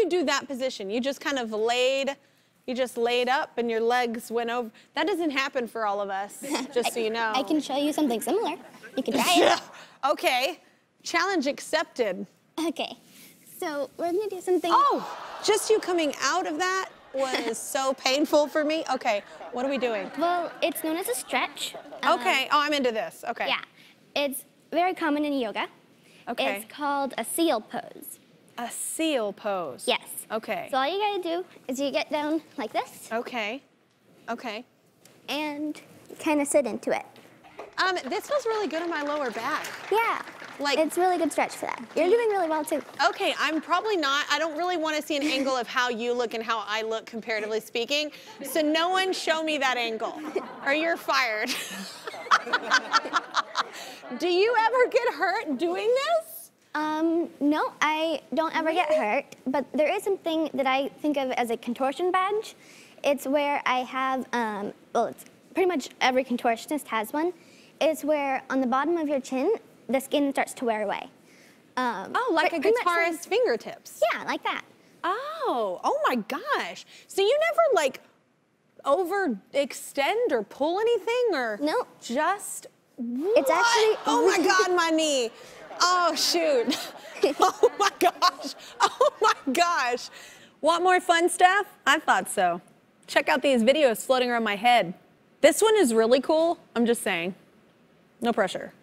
you do that position? You just kind of laid, you just laid up and your legs went over. That doesn't happen for all of us, just so you know. I can show you something similar. You can try it. Okay, challenge accepted. Okay, so we're gonna do something. Oh, just you coming out of that was so painful for me. Okay, what are we doing? Well, it's known as a stretch. Okay, oh, I'm into this, okay. Yeah, it's very common in yoga. Okay. It's called a seal pose. A seal pose? Yes. Okay. So all you gotta do is you get down like this. Okay, okay. And kind of sit into it. This feels really good in my lower back. Yeah. Like, it's really good stretch for that. You're doing really well too. Okay, I'm probably not. I don't really want to see an angle of how you look and how I look comparatively speaking. So no one show me that angle or you're fired. Do you ever get hurt doing this? No, I don't ever get hurt, but there is something that I think of as a contortion badge. It's where I have, well, it's pretty much every contortionist has one. It's where on the bottom of your chin, the skin starts to wear away. Oh, like a guitarist's fingertips. Yeah, like that. Oh, oh my gosh. So you never like overextend or pull anything or? No. Just, what? It's actually. Oh my God, my knee. Oh shoot. Oh my gosh. Oh my gosh. Want more fun stuff? I thought so. Check out these videos floating around my head. This one is really cool, I'm just saying. No pressure.